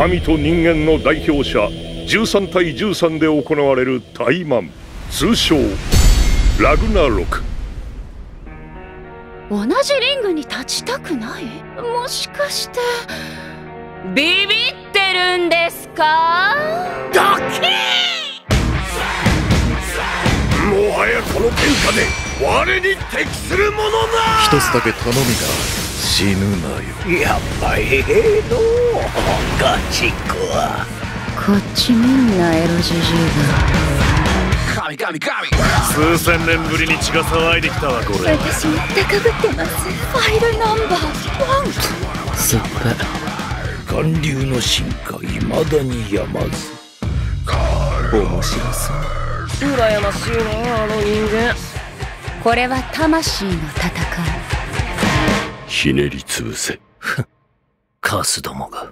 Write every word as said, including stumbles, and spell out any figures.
神と人間の代表者じゅうさんたいじゅうさんで行われる対マン、通称ラグナロク。同じリングに立ちたくない？もしかしてビビってるんですか？ドキー！もはやこの天下で我に適するものな。一つだけ頼みがある。死ぬなよ。やっぱええのガチ子は。こっちみんなエロジジイだ。神神神。数千年ぶりに血が騒いできたわこれ。私も高ぶってます。ファイルナンバーワン。すっぱ。巌流の進化未だにやまず。面白そう。羨ましいなあの人間。これは魂の戦い。ひねりつぶせ。カスどもが。